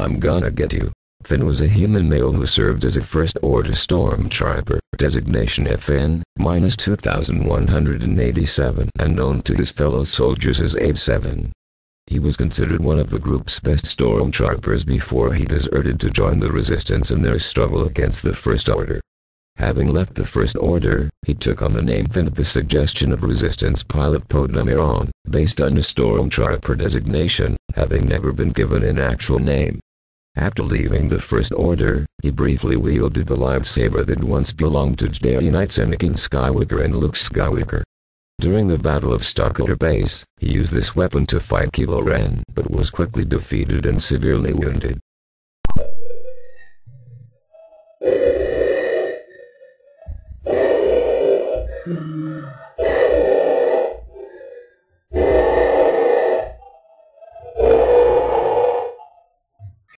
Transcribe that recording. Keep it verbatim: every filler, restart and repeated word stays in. I'm gonna get you. Finn was a human male who served as a First Order Stormtrooper, designation F N twenty-one eighty-seven, and known to his fellow soldiers as Eight-Seven. He was considered one of the group's best Stormtroopers before he deserted to join the Resistance in their struggle against the First Order. Having left the First Order, he took on the name Finn at the suggestion of Resistance pilot Poe Dameron, based on a Stormtrooper designation, having never been given an actual name. After leaving the First Order, he briefly wielded the lightsaber that once belonged to Jedi Knights Anakin Skywalker and Luke Skywalker. During the Battle of Starkiller Base, he used this weapon to fight Kylo Ren, but was quickly defeated and severely wounded. Hmm.